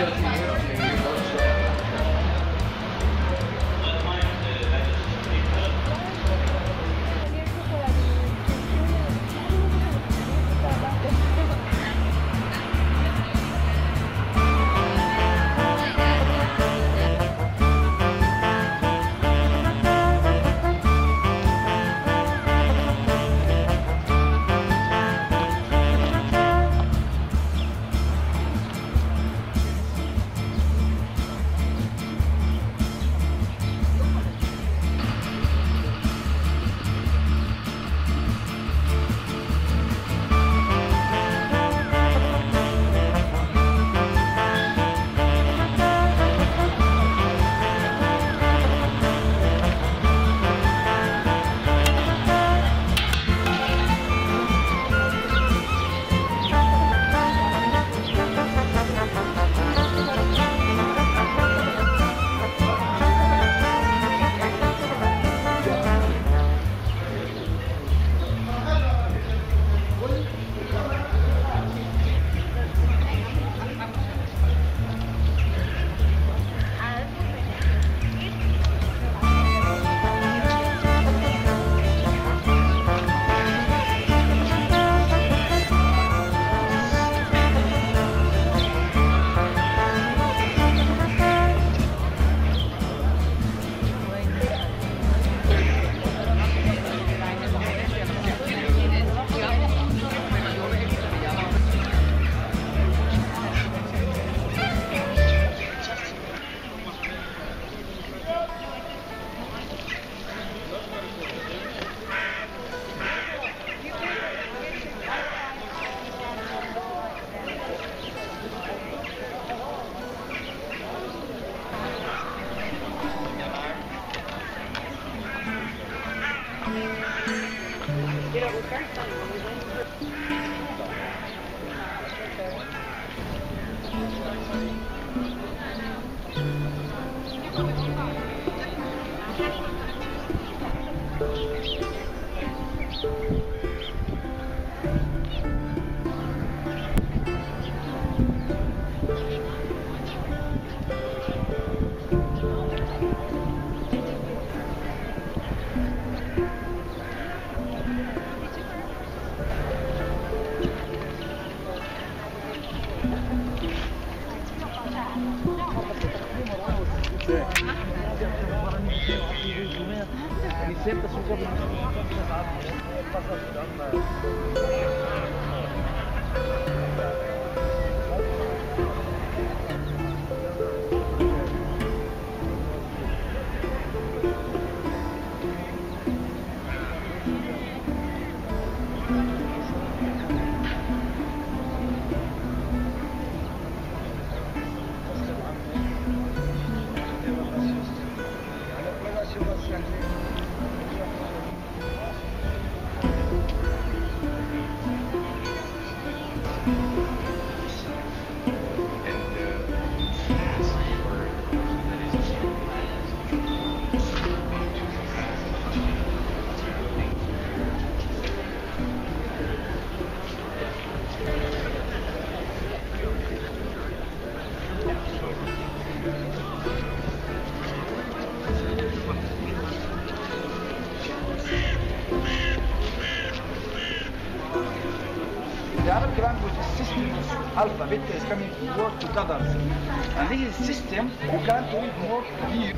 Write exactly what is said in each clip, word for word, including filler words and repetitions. The Arab language is system, alphabet is coming to work together. And this is system who can do more here.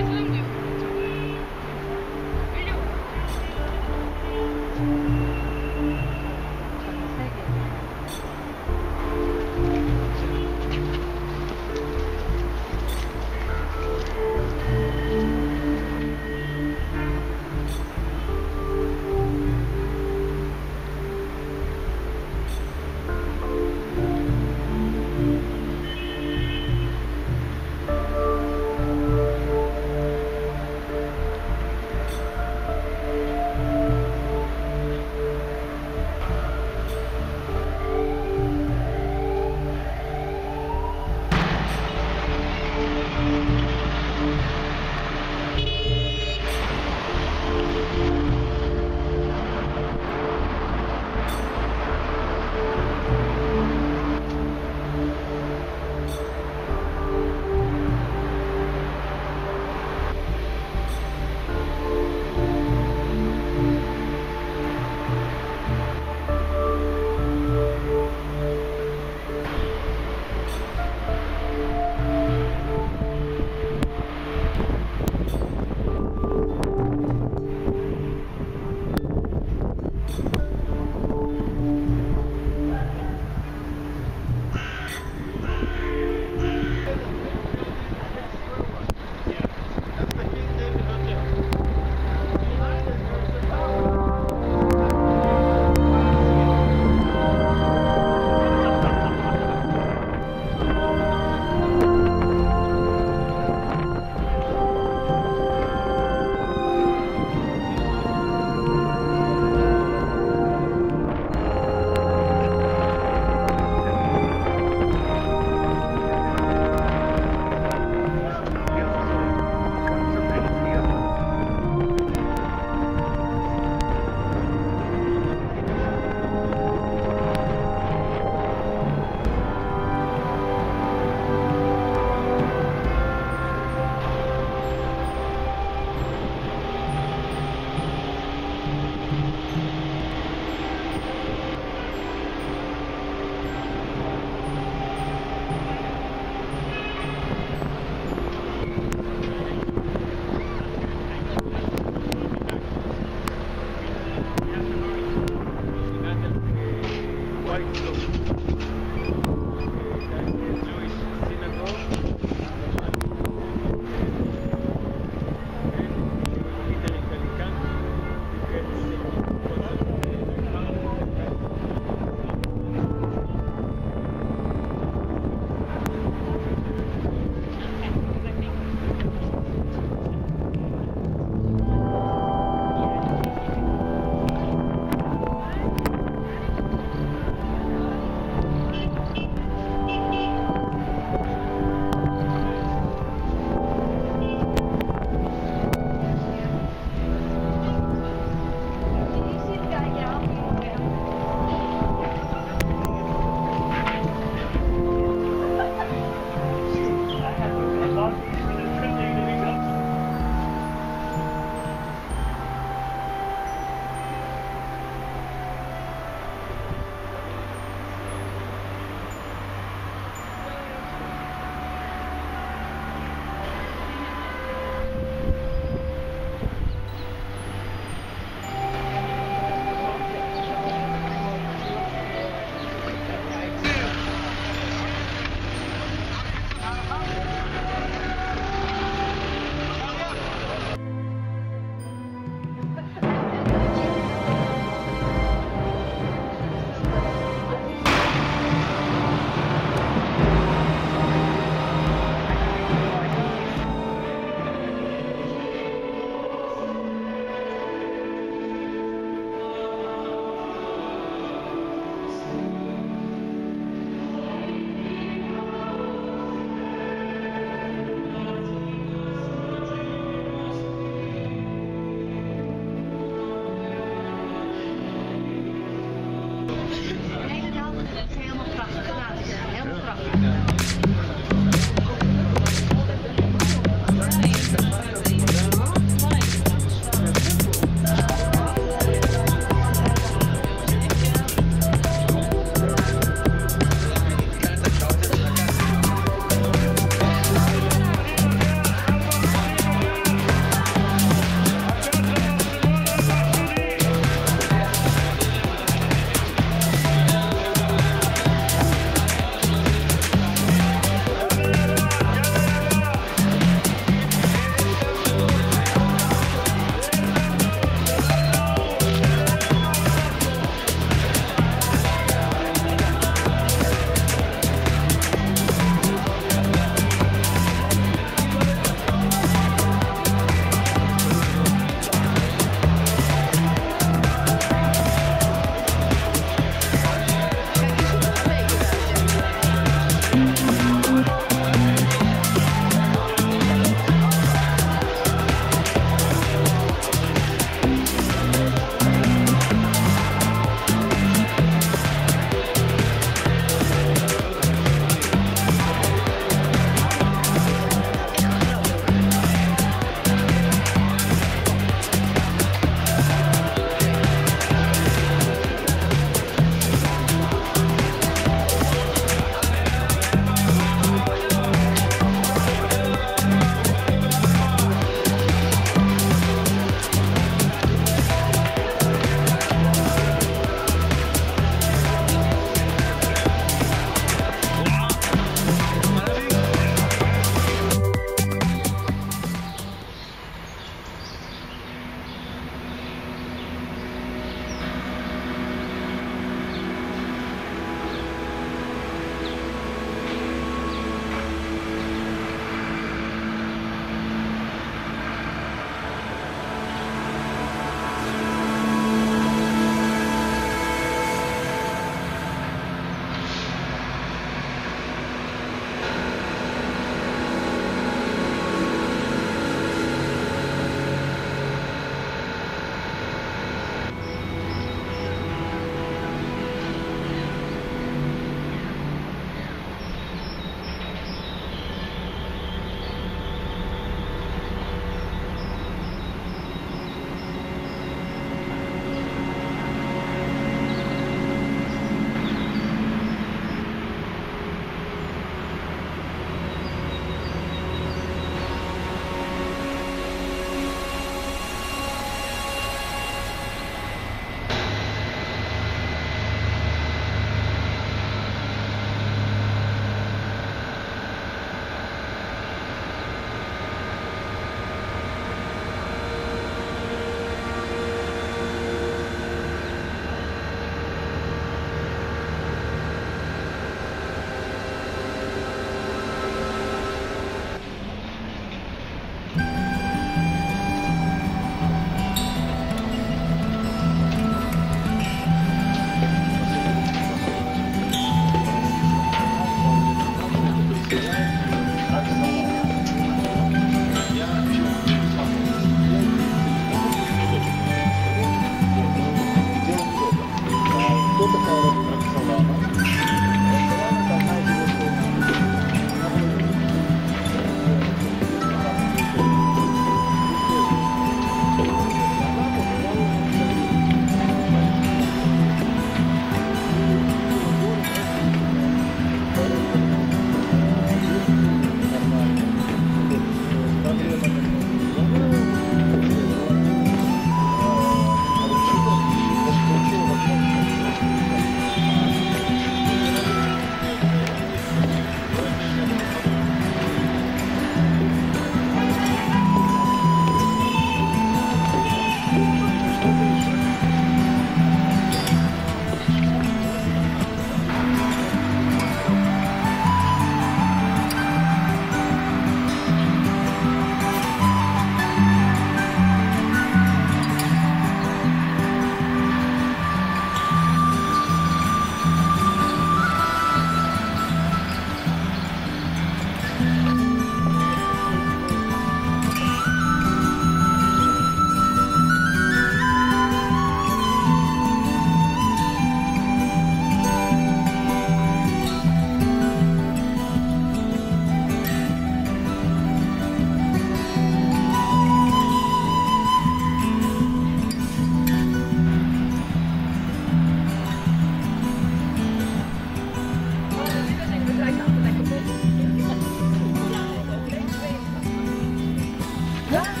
Thank you.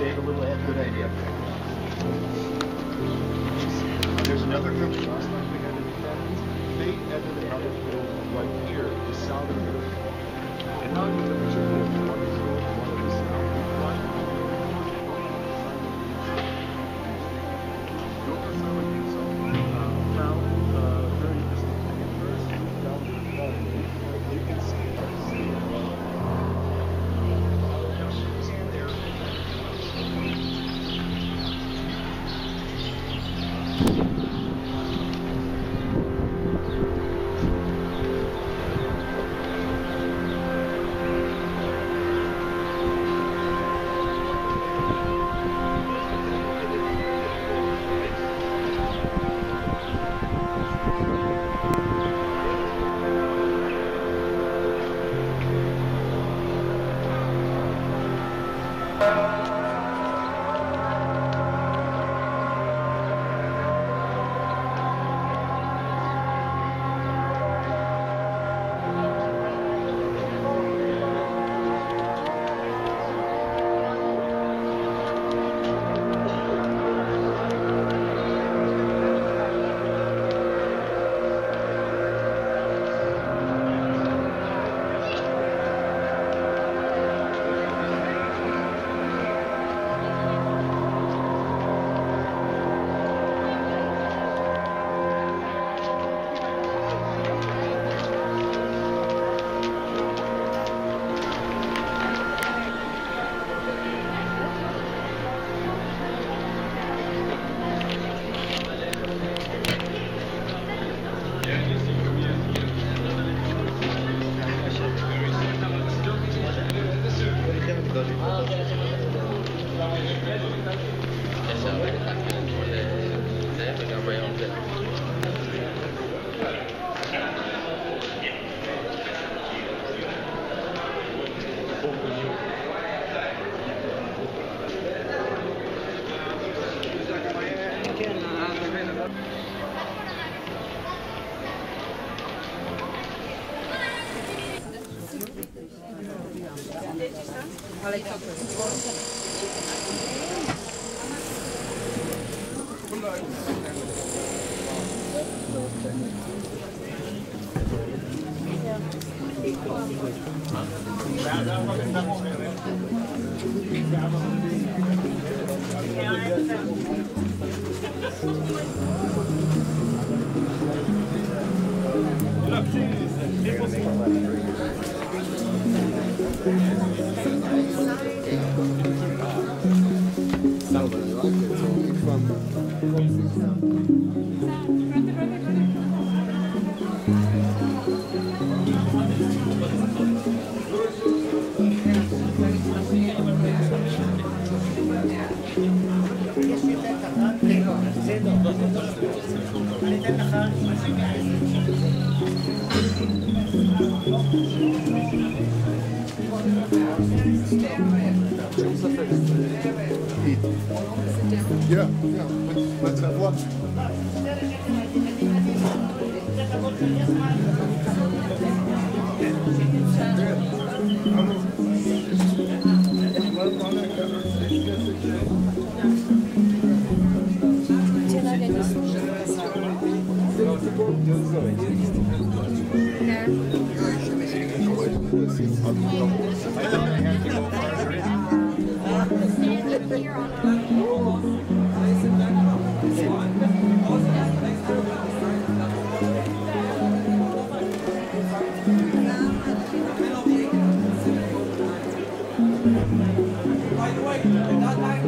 Shave a little, I had a good idea. There's another group last night we had in the province. They entered the other field right here, the southern group. And now you have two groups, one is the one of the southern front. Found very distinct. The first group down to the bottom, you can see it. Ale i to Yeah, yeah, let's have lunch. Dzień dobry. By the way, not like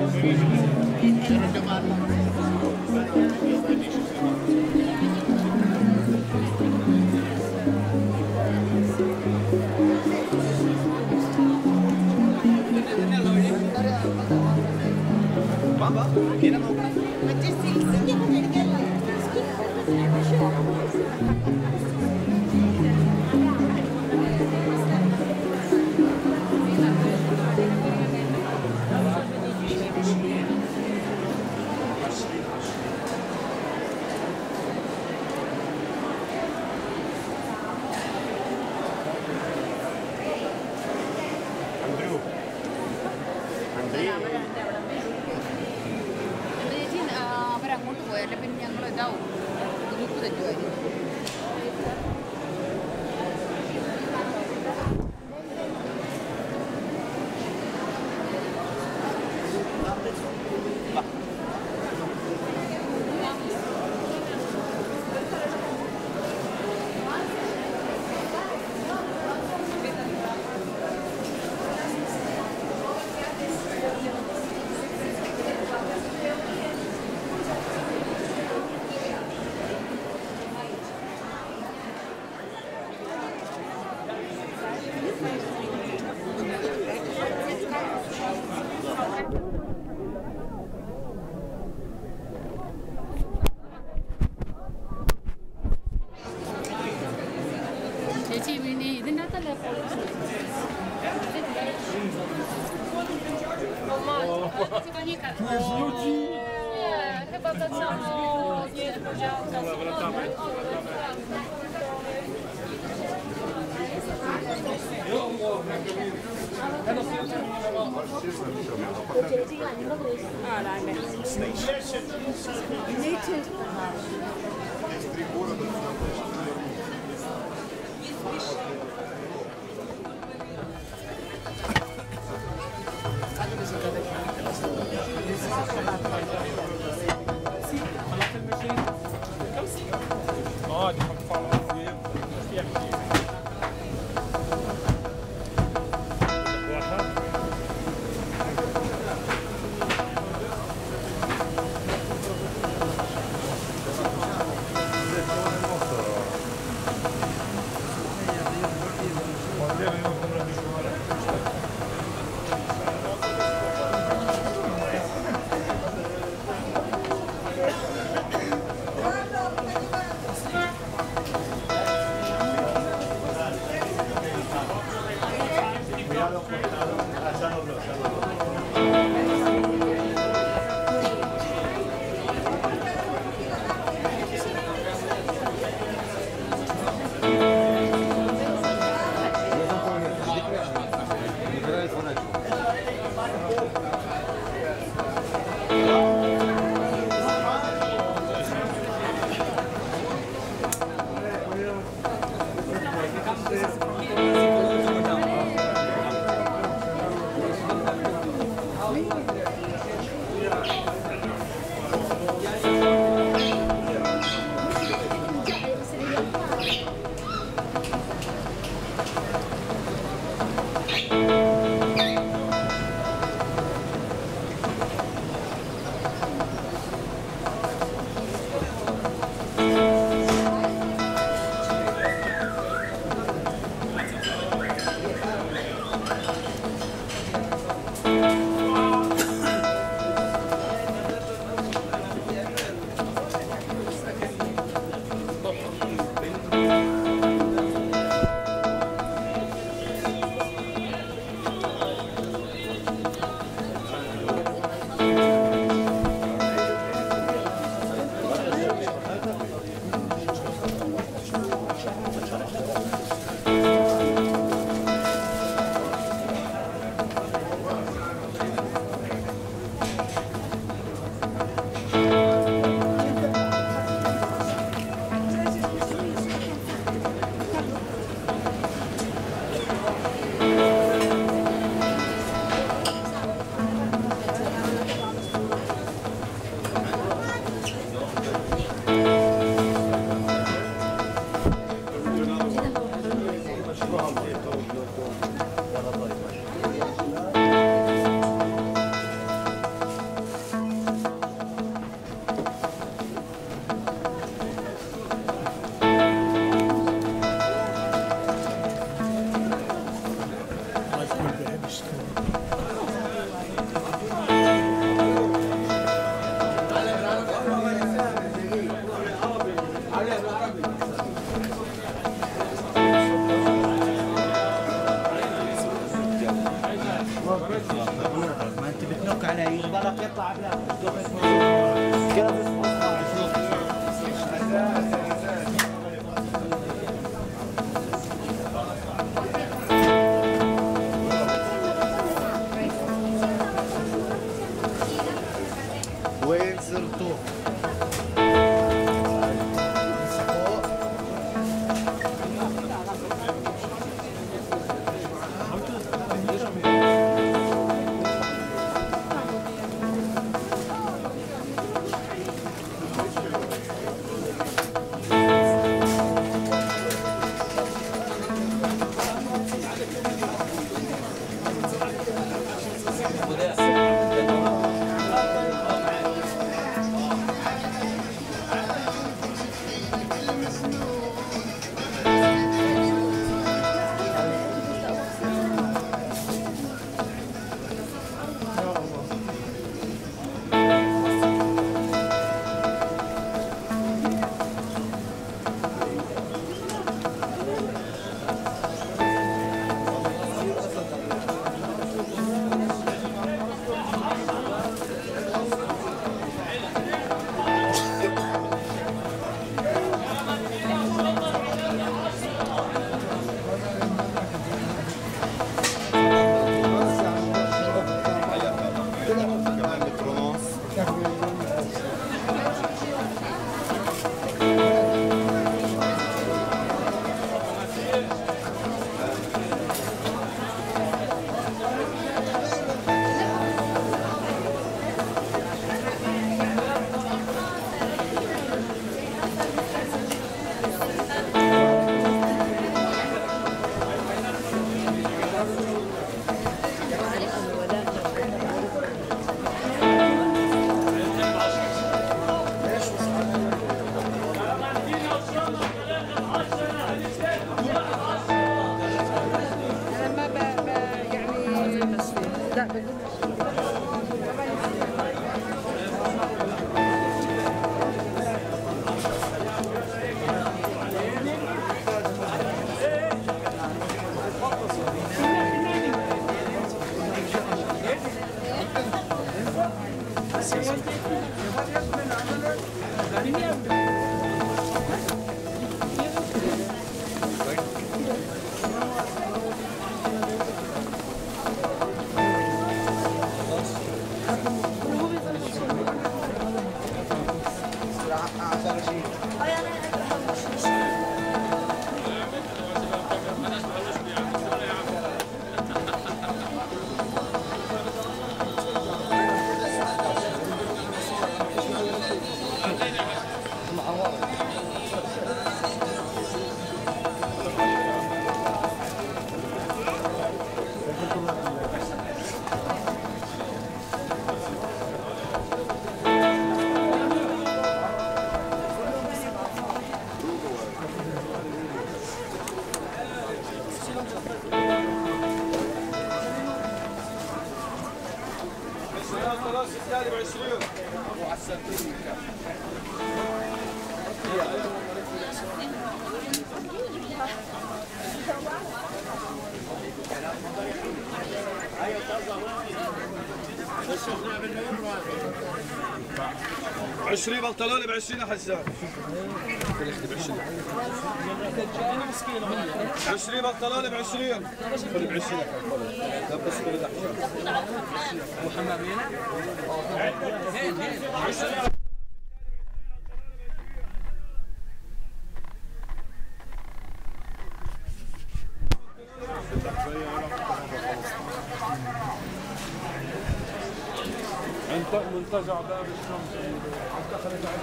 Thank you. عشرين بلطلاني بعشرين يا حسان. عشرين بلطلاني بعشرين. خلي بعشرين. لبس كل محمد منتزع باب الشمس حتى خرج عن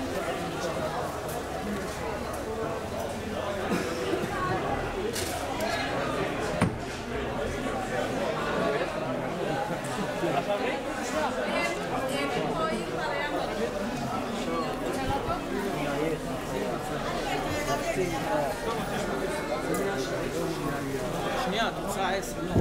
שנייה, תוצאה עשר, לא.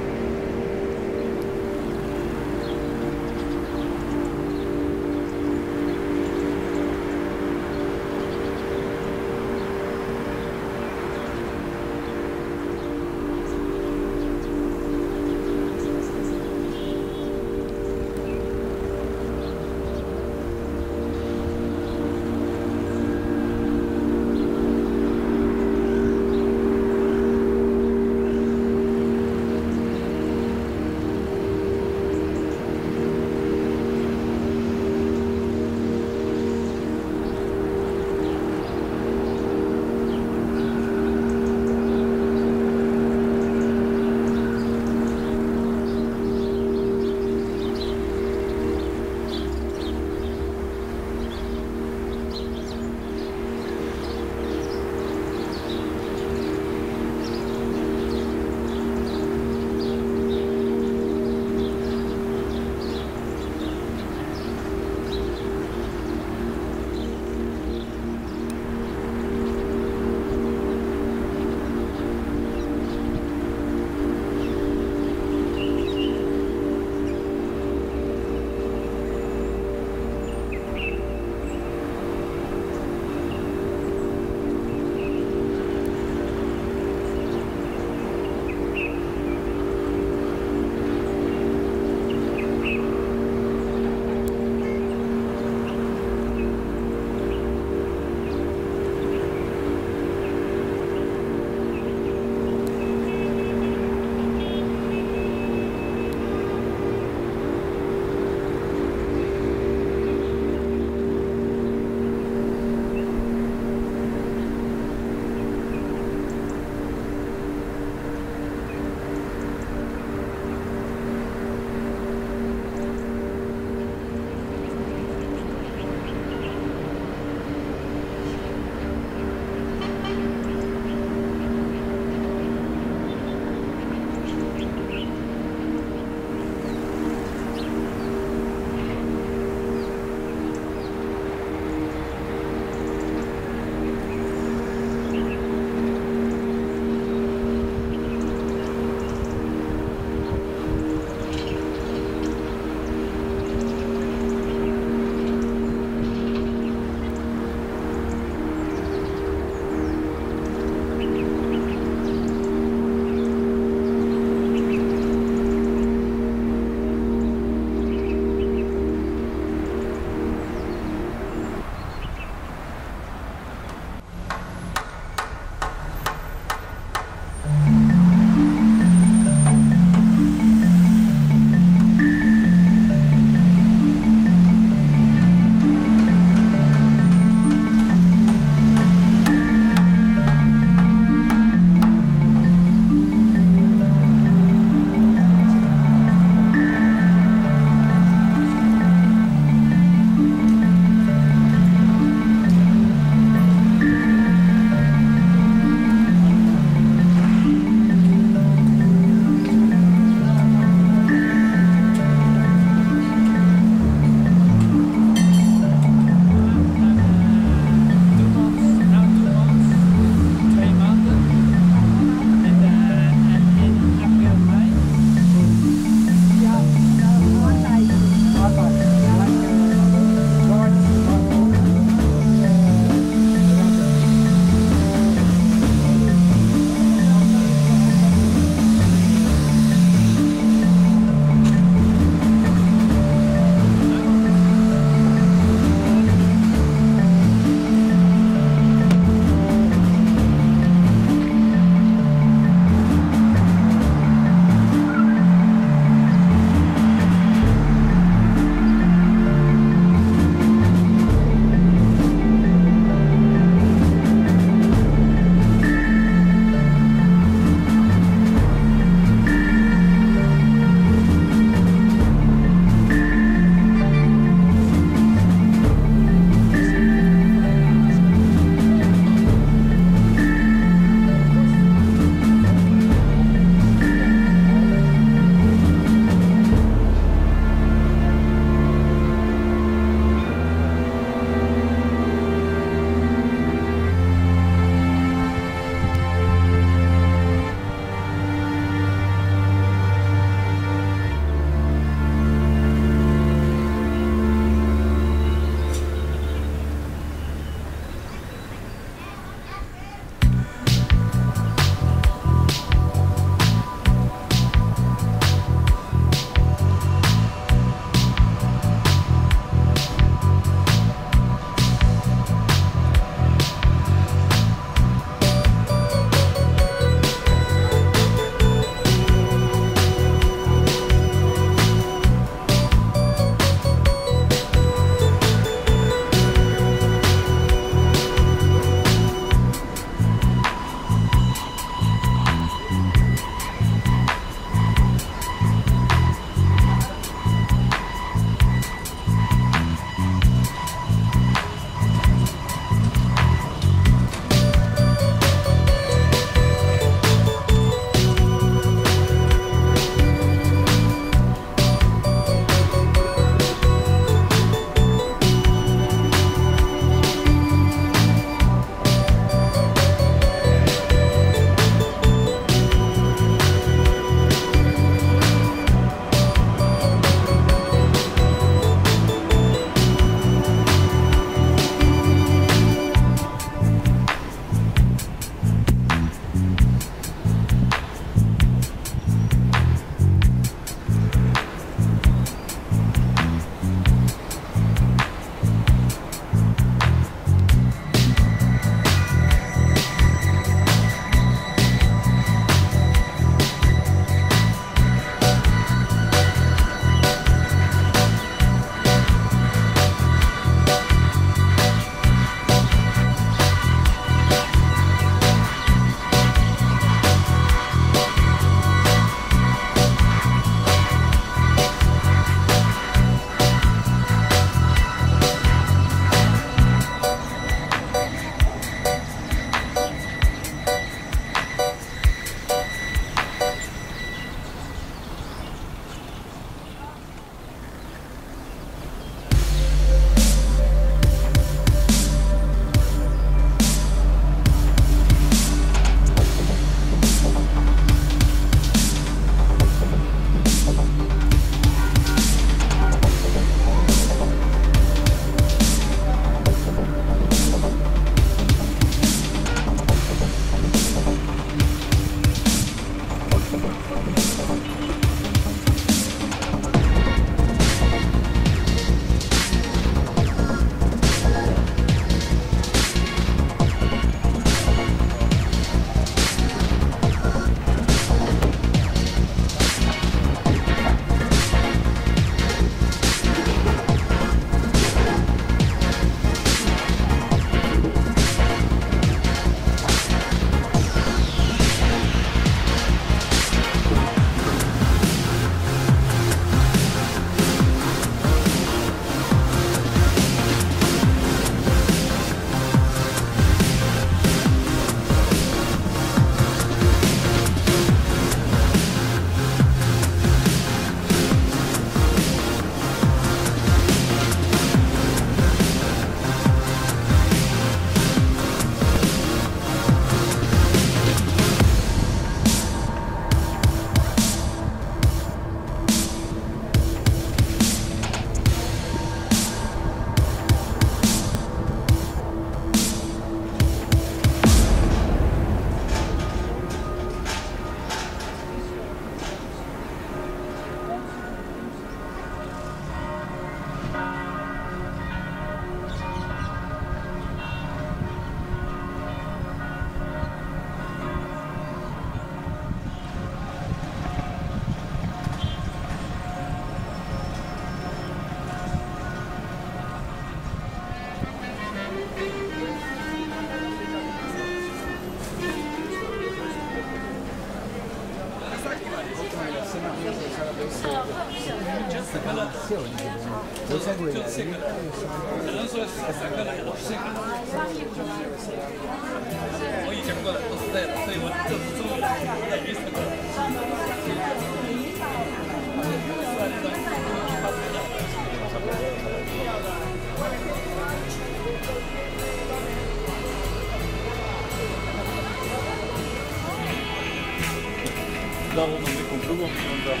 Darum haben wir Kompliment und dann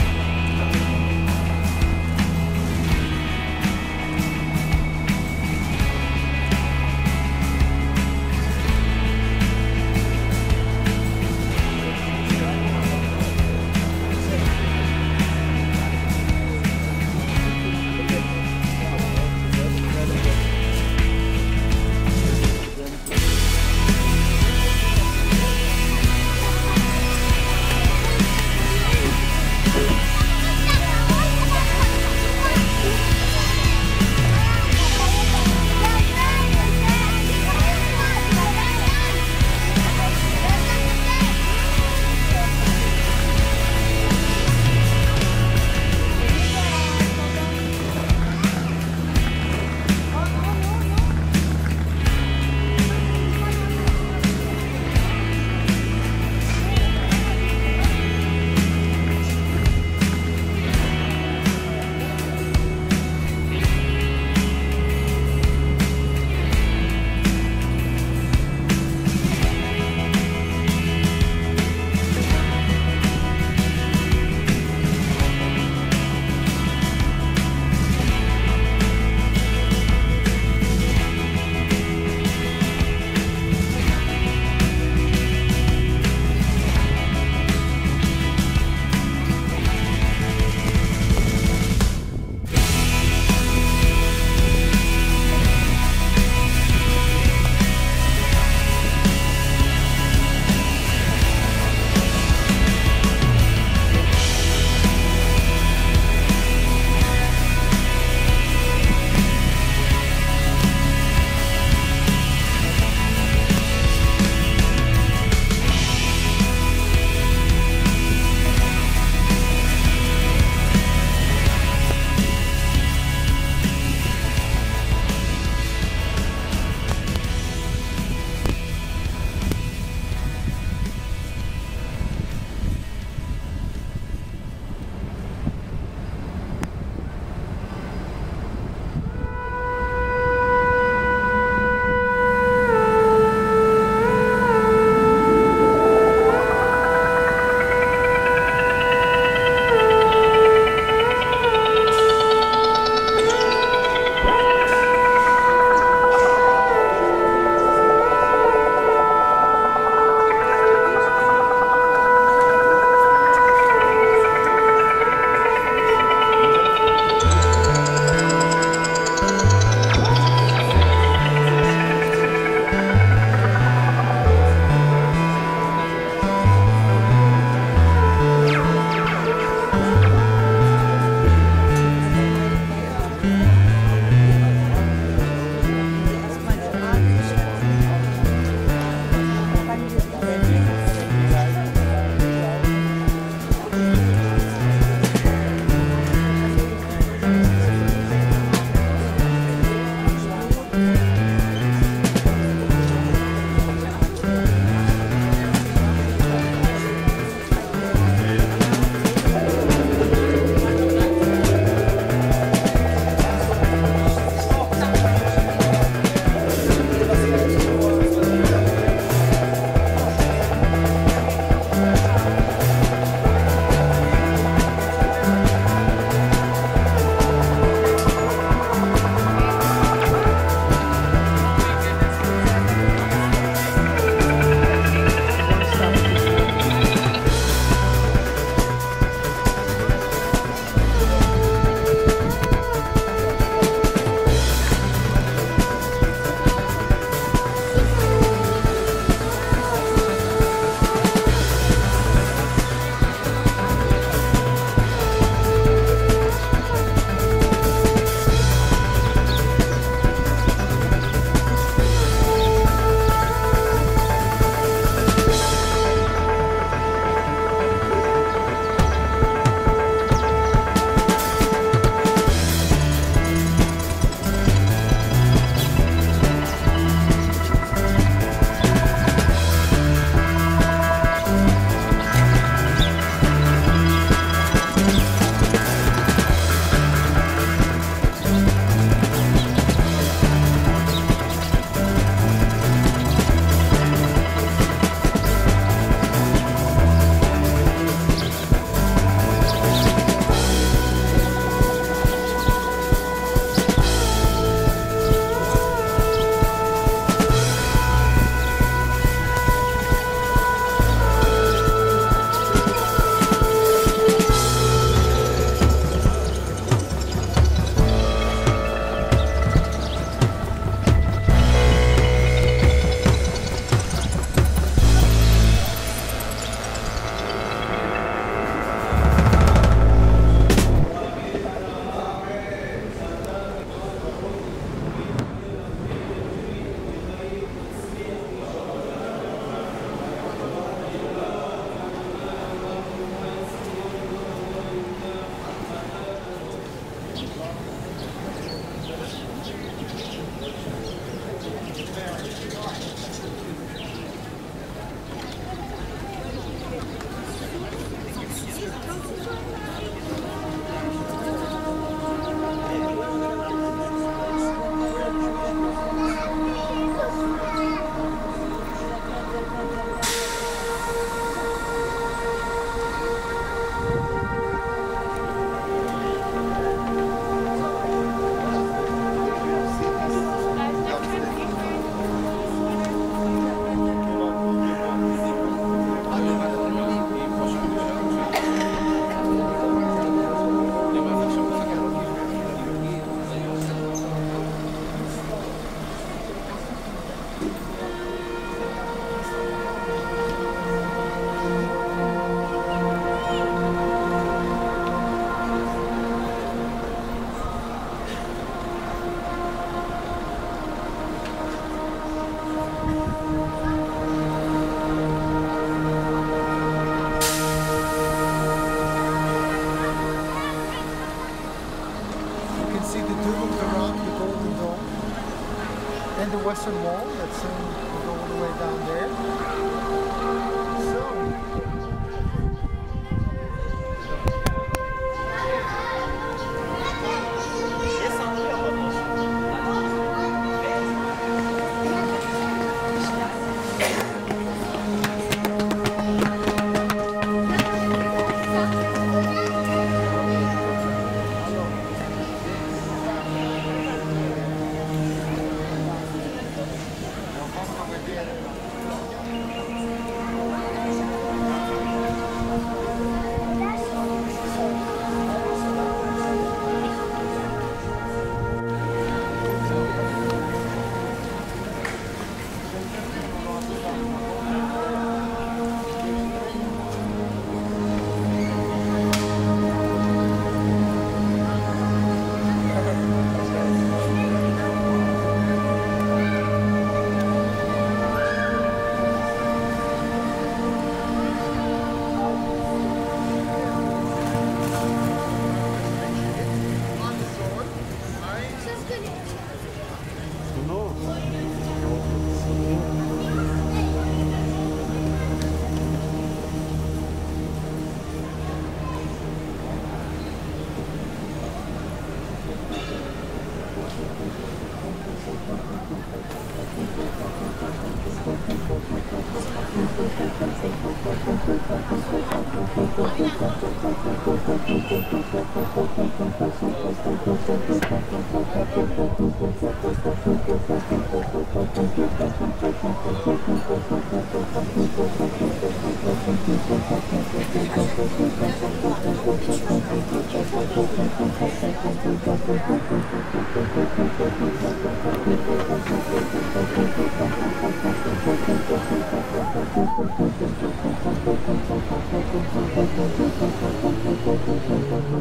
western wall that's in, all the way down there.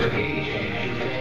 Thank you.